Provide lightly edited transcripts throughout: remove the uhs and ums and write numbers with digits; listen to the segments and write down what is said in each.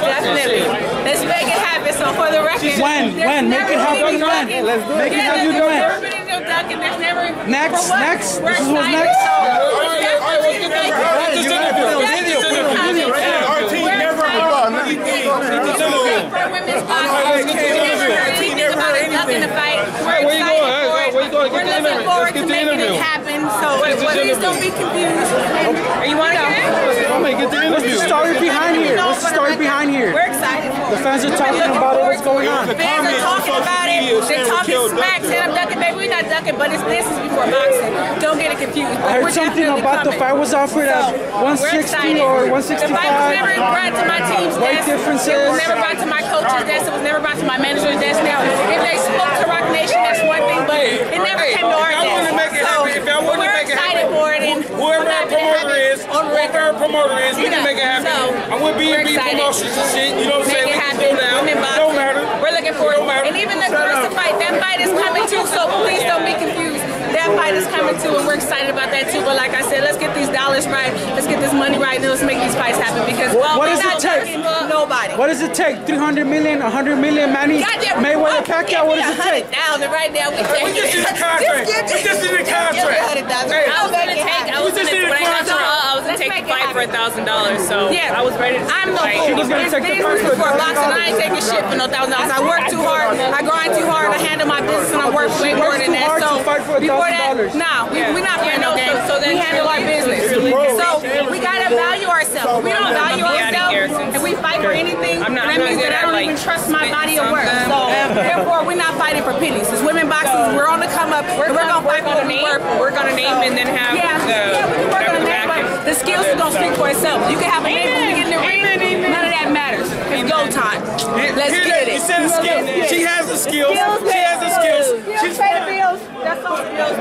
Definitely. Let's make it happen. So for the record, when make it happen, when let's do it. Make it happen, when. Next. This is what's next. Our team never heard anything. Our team never heard anything. We're excited for it. We're looking forward to making it happen. So please don't be confused. Are you on it? What's the story behind here? What's the story behind here? We're excited for it. The fans are talking about it. What's going on? The fans are talking about it. They're talking smack. Sam Duncan, baby, we're not ducking, but it's this is before boxing. Don't get it confused. I heard something about the fight was offered at 160 or 165. The fight was never brought to my team's desk. It was never brought to my coach's desk. It was never brought to my manager's desk. Now, if they spoke to Rock Nation, that's one thing, but it never came to our desk. So we're excited for it. Whoever our promoter is, we can make it happen. I'm with B&B promotions and shit. You know what I'm saying? We can slow down. Don't matter. We're looking for it. And even the aggressive fight, that fight is coming too, so please don't be confused. That fight is coming too, and we're excited about that too. But like I said, let's get these dollars right. Let's get this money right, and let's make these fights happen. Because what does it take? Nobody. What does it take? 300 million, 100 million, Manny Mayweather Pacquiao. What does it take? Right now, we just need a contract. We just need a contract. I was gonna take a fight for $1,000. So yeah, I was ready to. I'm no fool. It's business before boxing. I ain't taking shit for no $1,000. I work too hard. I grind too hard. I handle my business, and I work way more than that. So before that, we're not playing no games. So we handle our business. So we gotta value ourselves. We don't value ourselves, and we fight for anything. That means that I don't even trust my body of work. So therefore, we're not fighting for pennies. It's women boxing. We're on the come up. We're gonna fight for the name. We're gonna name and then have the skills are gonna speak for itself. You can have a man who can get in the ring. None of that matters. It's go time. Let's get it. You said the skills. She has the skills. She has the skills. She's pay the bills. That's all the bills.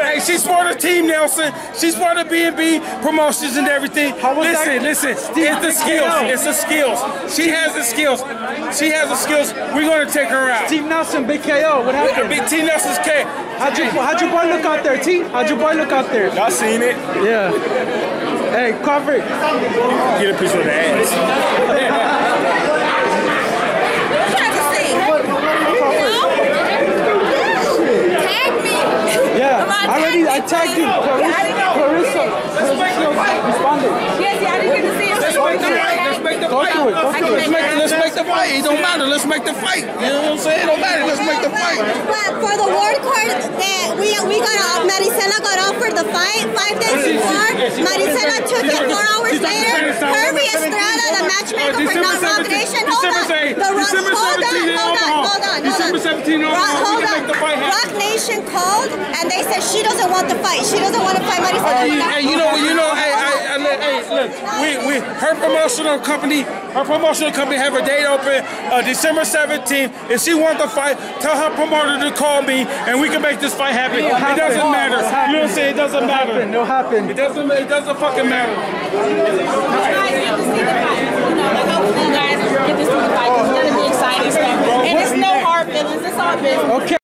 Hey, she's for the Team Nelson. She's for the B&B promotions and everything. Listen. It's the skills. It's the skills. She has the skills. She has the skills. We're gonna take her out. Team Nelson, BKO. What happened? Team Nelson's K. How'd your boy look out there, T? How'd your boy look out there? Y'all seen it? Yeah. Hey, cover it. Get a piece of the ass. Tag me. Yeah. I tagged you. Clarissa responded. Yeah, I didn't get to see it. Let's make the fight. Let's make the fight. It don't matter. Let's make the fight. You know what I'm saying? It don't matter. Let's make the fight. But for the word card that we got off, Maricela got offered the fight 5 days before. Maricela took it 4 hours later. Kirby Estrada, the matchmaker for Rock Nation. Hold on. Hold on. Rock Nation called and they said she doesn't want the fight. She doesn't want to fight Maricela. Look, her promotional company have a date open December 17th. If she wants the fight, tell her promoter to call me and we can make this fight happen. It doesn't matter. You know what I'm saying? It doesn't matter. It'll happen. It doesn't fucking matter. You guys get to see the fight. It's gonna be exciting stuff. And it's no hard feelings. It's all business. Okay.